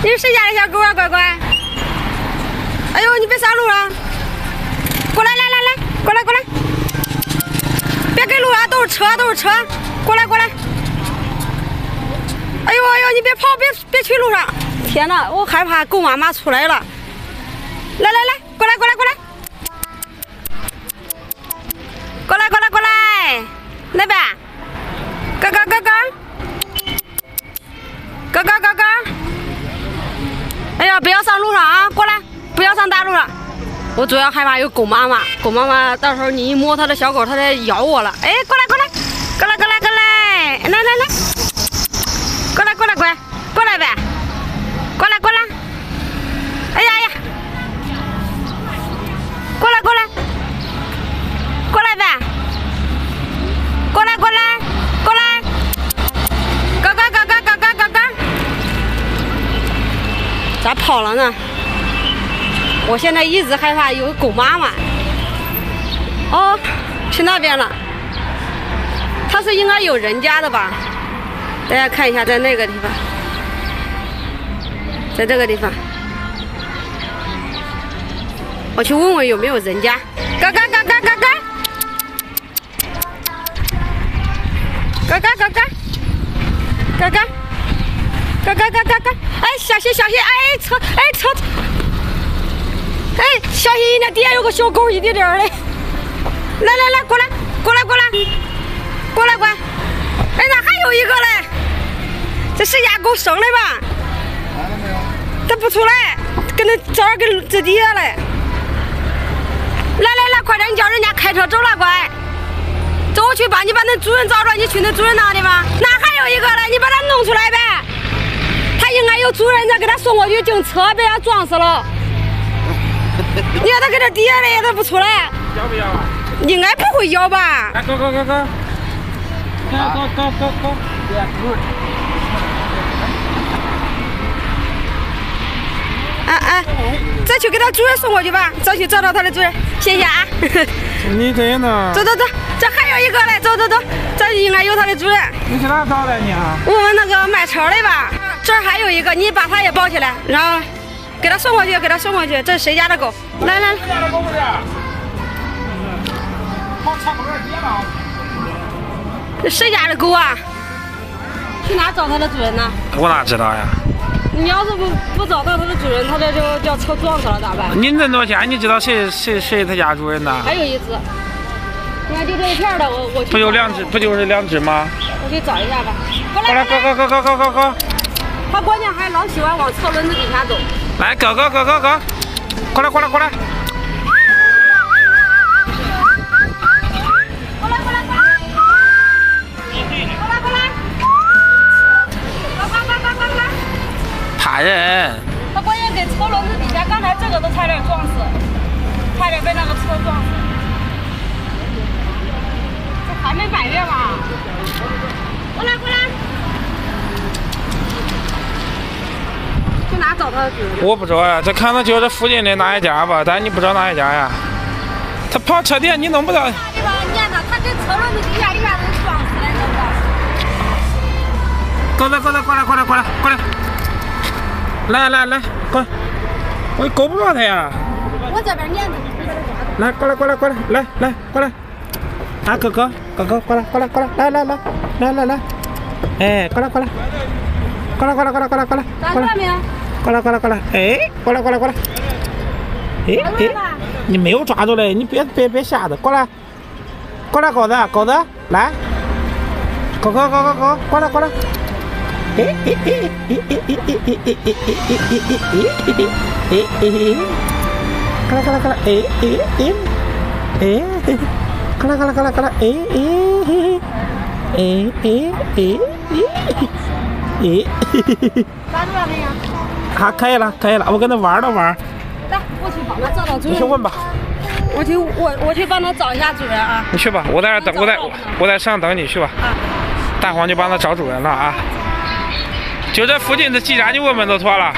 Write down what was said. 你是谁家的小狗啊，乖乖？哎呦，你别杀鹿啊！过来，来，过来，别给鹿啊，都是车，过来。哎呦，你别跑，别去路上！天哪，我害怕狗妈妈出来了！来，过来，那边，哥哥！哎呀，不要上路上啊！过来，不要上大路上！我主要害怕有狗妈妈，狗妈妈到时候你一摸它的小狗，它才咬我了。哎，过来，来。 过来呗，过来！哎呀，过来，过来呗，过来！哥哥！咋跑了呢？我现在一直害怕有狗妈妈。哦，去那边了。它是应该有人家的吧？ 大家看一下，在那个地方，在这个地方，我去问问有没有人家。嘎嘎！哎，小心！哎，车！哎，小心一点，底下有个小狗，一点点嘞。来，过来！哎，那还有一个嘞。 这是家狗生的吧？来了没有？它不出来，跟那早上跟自己下来。来，快点，你叫人家开车走了，乖。走去吧，你把那主人找着，你去那主人那里吧。那还有一个嘞，你把它弄出来呗。它应该有主人，再给它送过去警车，别让它撞死了。你看它搁这底下嘞，它不出来。咬不咬啊？应该不会咬吧？哎，走！哎，再去给他主人送过去吧，再去找到他的主人，谢谢啊！你在哪？走，这还有一个嘞，走，这应该有他的主人。你去哪找的你啊？我们那个卖超的吧，这儿还有一个，你把他也抱起来，然后给他送过去，这是谁家的狗？来，谁家的狗不是？跑车棚上接吧。这谁家的狗啊？去哪找它的主人呢？我哪知道呀？ 你要是不找到它的主人，它这就叫车撞死了，咋办？你那么多钱，你知道谁他家主人呢？还有一只，你看就这一片的，我去。不有两只，不就是两只吗？我去找一下吧。过来，哥！它关键还老喜欢往车轮子底下走。来，哥！过来！打人！他关键给车轮子底下，刚才这个都差点撞死，差点被那个车撞死。这还没百遍吧？过来！去哪找他的主人？我不知道呀，这看能就这附近的哪一家吧，但你不知道哪一家呀？他跑车店，你弄不到。这个念叨，他这车轮子底下一下子撞死了，知道不？过来！ 来，快！我够不着他呀！我这边撵他。来，过来，来，过来！啊，哥哥，过来，来！哎，过来！过来！过来！哎，过来！哎，你没有抓住嘞！你别吓他！过来，狗子，来！狗，过来！ 可以了，我跟他玩。来，我去帮他找找主人。你去问吧。我去帮他找一下主人啊。你去吧，我在这等，我在上等你去吧。啊。大黄就帮他找主人了啊。 就这附近的，既然你问问都错了。